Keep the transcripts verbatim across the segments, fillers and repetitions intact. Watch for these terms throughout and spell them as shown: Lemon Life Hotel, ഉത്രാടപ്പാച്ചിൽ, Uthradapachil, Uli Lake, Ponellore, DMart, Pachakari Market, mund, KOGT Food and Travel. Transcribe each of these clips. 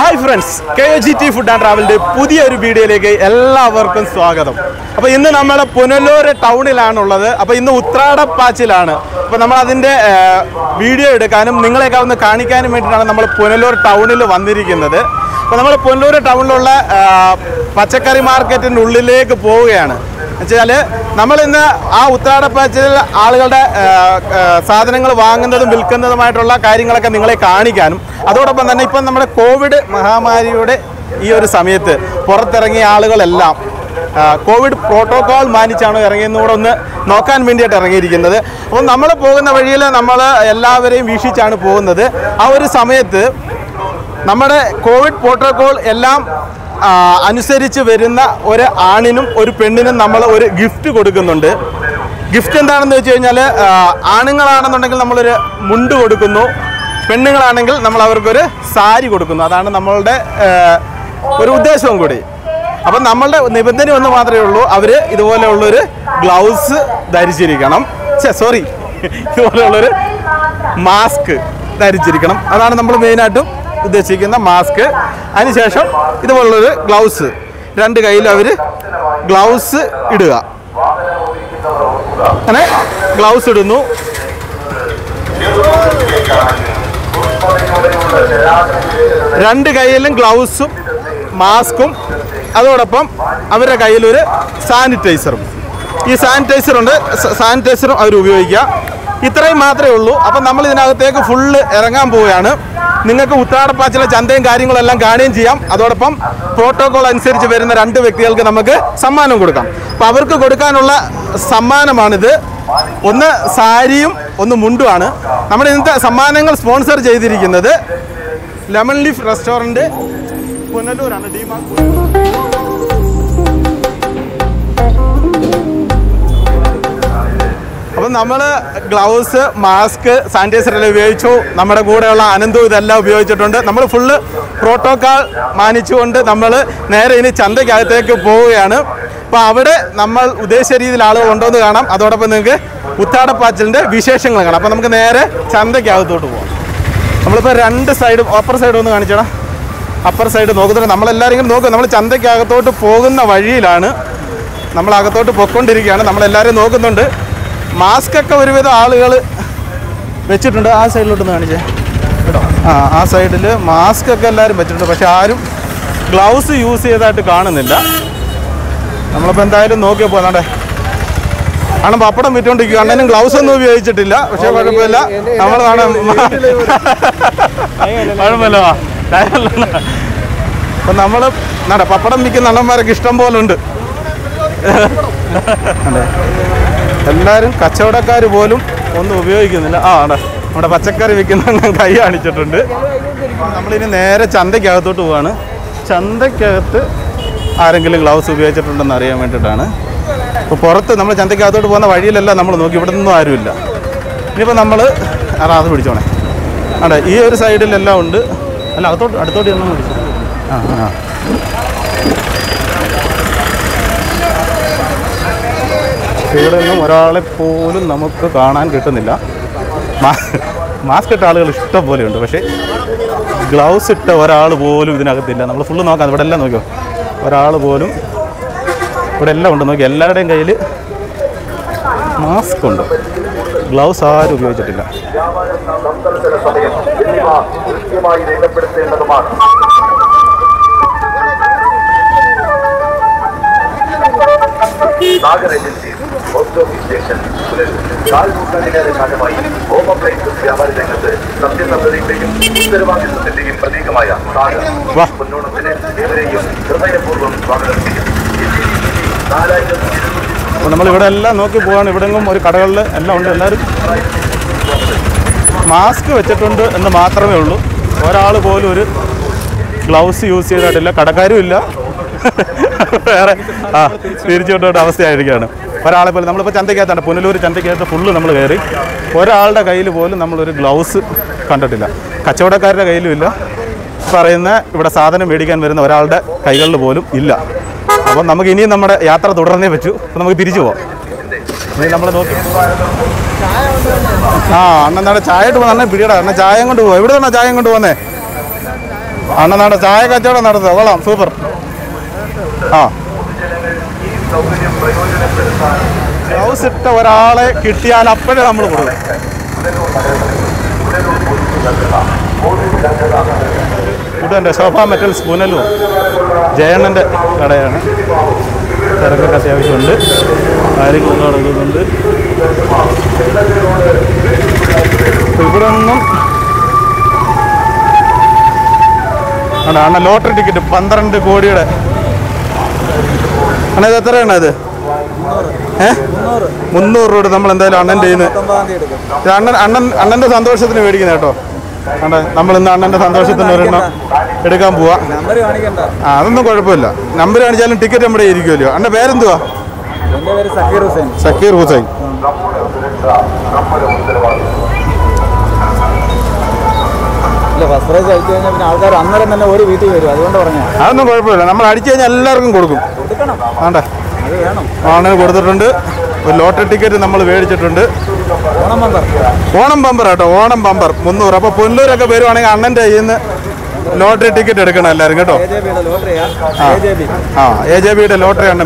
Hi friends, K O G T Food and Travel. Welcome video. Welcome to our video. We are in Ponellore town. We are in Uthradapachil. We are in the video. We are in Ponellore town. We are in Ponellore town. Pachakari Market in Uli Lake. We are in Uthradapachil. That's why we have COVID. We have a COVID protocol. We have a COVID protocol. We have a COVID protocol. We have അനുസരിച്ച് വരുന്ന ഒരു ആണിനും ഒരു പെണ്ണിനും നമ്മൾ ഒരു gift കൊടുക്കുന്നുണ്ട് gift എന്താണെന്ന് വെച്ചാൽ ആണുങ്ങളാണെന്നുണ്ടെങ്കിൽ നമ്മൾ ഒരു മുണ്ട് കൊടുക്കുന്നു പെണ്ണുകളാണെങ്കിൽ നമ്മൾ അവർക്ക് ഒരു സാരി കൊടുക്കുന്നു അതാണ് നമ്മളുടെ ഒരു ഉദ്ദേശവും കൂടി അപ്പോൾ നമ്മളുടെ നിബന്ധന ഒന്ന് മാത്രമേ ഉള്ളൂ അവർ ഇതുപോലെയുള്ള ഒരു ഗ്ലൗസ് ധരിച്ചിരിക്കണം ഛേ സോറി ഇതുപോലെയുള്ള ഒരു മാസ്ക് ധരിച്ചിരിക്കണം അതാണ് നമ്മൾ മെയിൻ ആയിട്ട് ഉദ്ദേശിക്കുന്ന മാസ്ക് അതിനുശേഷം ഇതുപോലുള്ള ഒരു ഗ്ലൗസ് രണ്ട് കൈയിൽ അവർ ഗ്ലൗസ് ഇടുക അങ്ങനെ ഗ്ലൗസ് ഇടുന്നു രണ്ട് കൈയിലും ഗ്ലൗസും മാസ്കും അതോടൊപ്പം അവരുടെ കയ്യിൽ ഒരു സാനിറ്റൈസറും ഈ സാനിറ്റൈസർ ഉണ്ട് സാനിറ്റൈസറും അവർ ഉപയോഗിക്കുക ഇത്രയും മാത്രമേ ഉള്ളൂ അപ്പോൾ നമ്മൾ ഇതിനകത്തേക്ക് ഫുള്ള് ഇറങ്ങാൻ പോവുകയാണ് നിങ്ങൾക്ക് ഉത്രാടപ്പാച്ചിലെ ചന്തയും കാര്യങ്ങളെല്ലാം കാണുകയും ചെയ്യാം അതോടൊപ്പം പ്രോട്ടോകോൾ അനുസരിച്ച് വരുന്ന രണ്ട് വ്യക്തികൾക്ക് നമുക്ക് സമ്മാനം കൊടുക്കാം അപ്പോൾ അവർക്ക് കൊടുക്കാനുള്ള സമ്മാനമാണിത് ഒന്ന് സാരിയും ഒന്ന് മുണ്ടുമാണ് നമ്മൾ ഇന്നത്തെ സമ്മാനങ്ങൾ സ്പോൺസർ ചെയ്തിരിക്കുന്നത് ലെമൺ ലീഫ് റെസ്റ്റോറൻറ്റ് പുനലൂരാണ് ഡിമാർട്ട് നമ്മൾ ഗ്ലൗസ് മാസ്ക് സാനിറ്റൈസർ എല്ലാം ഉപയോഗിച്ചു നമ്മുടെ കൂടെയുള്ള ആനന്ദവും ഇതെല്ലാം ഉപയോഗിച്ചിട്ടുണ്ട് നമ്മൾ ഫുള്ള് പ്രോട്ടോക്കോൾ മാനിച്ചുകൊണ്ട് നമ്മൾ നേരെ ഇനി ചന്തയ്ക്കകത്തേക്ക് പോവുകയാണ് അപ്പോൾ അവിടെ നമ്മൾ ഉദ്ദേശിച്ച രീതിയിൽ ആളുകൾ ഉണ്ടോ എന്ന് കാണാം അതോടൊപ്പം നിങ്ങൾക്ക് ഉത്രാടപ്പാച്ചിലിൻ്റെ വിശേഷങ്ങൾ കാണാം അപ്പോൾ നമുക്ക് നേരെ ചന്തയ്ക്കകത്തോട്ട് പോകാം നമ്മളിപ്പോൾ രണ്ട് സൈഡും അപ്പർ സൈഡും ഒന്ന് കാണിച്ചടാ അപ്പർ സൈഡ് നോക്കുന്നുണ്ട് നമ്മളെല്ലാവരും നോക്കും നമ്മൾ ചന്തയ്ക്കകത്തോട്ട് പോകുന്ന വഴിയിലാണ് നമ്മളകത്തോട്ട് പൊയ്ക്കൊണ്ടിരിക്കുകയാണ് നമ്മളെല്ലാവരും നോക്കുന്നുണ്ട് മാസ്ക് ഒക്കെ ഒരുവിധം ആളുകൾ വെച്ചിട്ടുണ്ട് ആ സൈഡിലോട്ടൊന്ന് കാണിച്ചേ കേട്ടോ ആ ആ സൈഡിൽ മാസ്ക് ഒക്കെ എല്ലാവരും വെച്ചിട്ടുണ്ട് പക്ഷെ ആരും ഗ്ലൗസ് യൂസ് ചെയ്തതായിട്ട് കാണുന്നില്ല നമ്മളിപ്പോൾ എന്തായാലും നോക്കിയാൽ പോകണ്ടേ ആണ് പപ്പടം വിറ്റുകൊണ്ടിരിക്കുക അണ്ണനും ഗ്ലൗസ് ഒന്നും ഉപയോഗിച്ചിട്ടില്ല പക്ഷേ കുഴപ്പമില്ല നമ്മളാണ് കുഴപ്പമില്ല അപ്പം നമ്മൾ എന്നാ പപ്പടം വിൽക്കുന്ന അണ്ണന്മാരൊക്കെ ഇഷ്ടം പോലെ ഉണ്ട് എല്ലാവരും കച്ചവടക്കാർ പോലും ഒന്നും ഉപയോഗിക്കുന്നില്ല ആ ആടാ നമ്മുടെ പച്ചക്കറി വിൽക്കുന്ന കൈ കാണിച്ചിട്ടുണ്ട് നമ്മളിനി നേരെ ചന്തയ്ക്കകത്തോട്ട് പോവാണ് ചന്തയ്ക്കകത്ത് ആരെങ്കിലും ഗ്ലൗസ് ഉപയോഗിച്ചിട്ടുണ്ടെന്ന് അറിയാൻ വേണ്ടിയിട്ടാണ് അപ്പോൾ പുറത്ത് നമ്മൾ ചന്തയ്ക്കകത്തോട്ട് പോകുന്ന വഴിയിലല്ല നമ്മൾ നോക്കി ഇവിടെ നിന്നും ആരുമില്ല ഇനിയിപ്പോൾ നമ്മൾ അത് പിടിച്ചോണേ ആടാ ഈ ഒരു സൈഡിലെല്ലാം ഉണ്ട് അല്ല അകത്തോട്ട് അടുത്തോട്ട് ചെന്ന് പിടിച്ചു ആ ആ ഇവിടെ നിന്നും ഒരാളെ പോലും നമുക്ക് കാണാൻ കിട്ടുന്നില്ല മാസ്ക് ഇട്ട ആളുകൾ ഇഷ്ടം പോലെയുണ്ട് പക്ഷേ ഗ്ലൗസ് ഇട്ട ഒരാൾ പോലും ഇതിനകത്തില്ല നമ്മൾ ഫുള്ള് നോക്കാം ഇവിടെ എല്ലാം നോക്കിയോ ഒരാൾ പോലും ഇവിടെ എല്ലാം ഉണ്ട് നോക്കി എല്ലാവരുടെയും കയ്യിൽ മാസ്ക് ഉണ്ട് ഗ്ലൗസ് ആരും ഉപയോഗിച്ചിട്ടില്ല നമ്മളിവിടെ എല്ലാം നോക്കി പോവാണ് ഇവിടെങ്ങും ഒരു കടകളിൽ എല്ലാം ഉണ്ട് എല്ലാവരും മാസ്ക് വെച്ചിട്ടുണ്ട് എന്ന് മാത്രമേ ഉള്ളൂ ഒരാൾ പോലും ഒരു ഗ്ലൗസ് യൂസ് ചെയ്തിട്ടില്ല കടക്കാരും ഇല്ല വേറെ ആ തിരിച്ചുകൊണ്ടൊരു അവസ്ഥയായിരിക്കുകയാണ് ഒരാളെ പോലും നമ്മളിപ്പോൾ ചന്തയ്ക്കകത്താണ് പുനലൂർ ചന്തയ്ക്കകത്ത് ഫുള്ള് നമ്മൾ കയറി ഒരാളുടെ കയ്യിൽ പോലും നമ്മളൊരു ഗ്ലൗസ് കണ്ടിട്ടില്ല കച്ചവടക്കാരുടെ കയ്യിലും ഇല്ല പറയുന്ന ഇവിടെ സാധനം മേടിക്കാൻ വരുന്ന ഒരാളുടെ കൈകളിൽ പോലും ഇല്ല അപ്പം നമുക്ക് ഇനിയും നമ്മുടെ യാത്ര തുടർന്നേ പറ്റൂ അപ്പം നമുക്ക് തിരിച്ചു പോവാം ഇനി നമ്മൾ നോക്കി ആ അണ്ണൻ എന്താണ് ചായ ഇട്ട് പോകുന്ന അണ്ണൻ പിടിയടാ അണ്ണൻ ചായം കൊണ്ട് പോവാം എവിടെ നിന്നാണ് ചായം കൊണ്ട് പോകുന്നത് Super. And a lottery ticket, Pandran the Gordia. Another another. Eh? Mundur Road, Namanda, I don't know what I'm going to do. We have a lot of tickets. We have a lot of tickets. We have a lot of tickets. We have a lot of tickets. We have a lot of tickets. We have a lot of We have to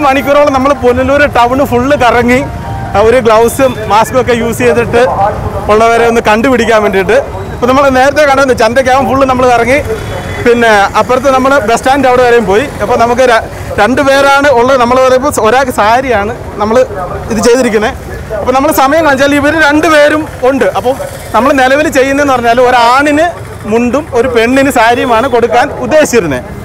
manicure and Ponellore town full of Karangi. We have gloves, mask, U C, and the country. We have to the Chantakam full of Namarangi. Pin upper the number of best stand out of Emboy. Upon Namaka, Tanduera, older Namala, Orak Sari, and Namala, the Chedrikine. Upon Namala Saman and Jaliber underwear under. Upon Namal Nalavi Chain or Nalora An in a Mundum or Pen in Sari, Mana Kodakan, Udashirne.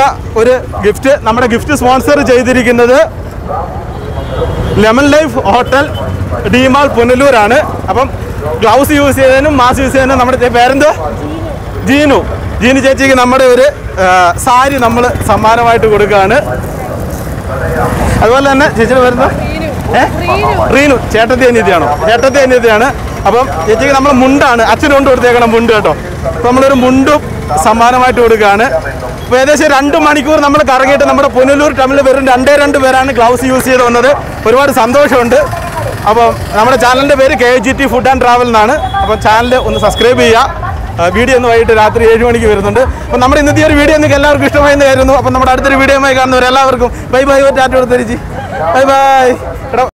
have gift. Our gift sponsor Lemon Life Hotel, D-Mall, Ponellore. So, gloves use and mask use. Gino. Gino Chachi is our sari. We have to go to Ghana. Whether she run to Manicur, number Karagate, number Ponellore, Tamil, and under and Verana, Klaus, you see on the Purva Sando Shonda, our channel, very K O G T Food and Travel Nana, our channel on the subscribe video and wait at three eighty one years under. But number in the video in the Keller, Christopher, and the Aero, upon the video, my gun, bye bye, bye bye.